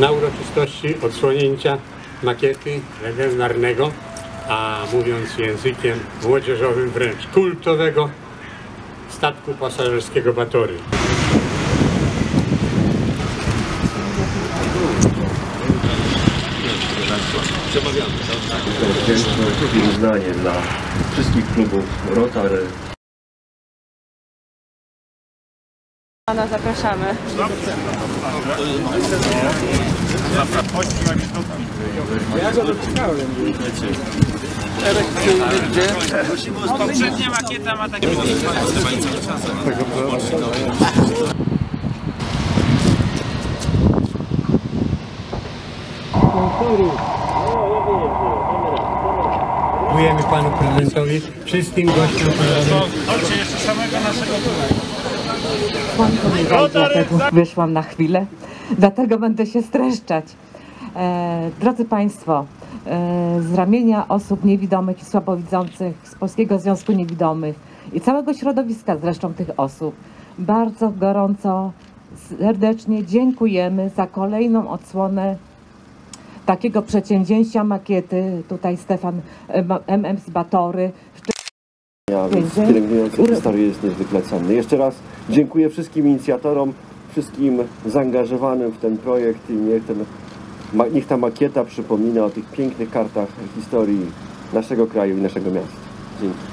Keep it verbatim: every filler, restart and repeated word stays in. na uroczystości odsłonięcia makiety legendarnego, a mówiąc językiem młodzieżowym wręcz kultowego statku pasażerskiego Batory. Wdzięczność i uznanie dla wszystkich klubów Rotary. Pana zapraszamy. Ja go dotykałem. Poprzednia makieta ma takie... Dziękujemy panu prezesowi, wszystkim gościom. Chodźcie jeszcze samego naszego klubu. Wyszłam na chwilę, dlatego będę się streszczać. E, drodzy Państwo, e, z ramienia osób niewidomych i słabowidzących, z Polskiego Związku Niewidomych i całego środowiska zresztą tych osób, bardzo gorąco, serdecznie dziękujemy za kolejną odsłonę takiego przedsięwzięcia makiety, tutaj Stefan M M z Batory. Ja, więc pielęgnujący historię jest niezwykle cenny. Jeszcze raz dziękuję wszystkim inicjatorom, wszystkim zaangażowanym w ten projekt i niech, ten, niech ta makieta przypomina o tych pięknych kartach historii naszego kraju i naszego miasta. Dzięki.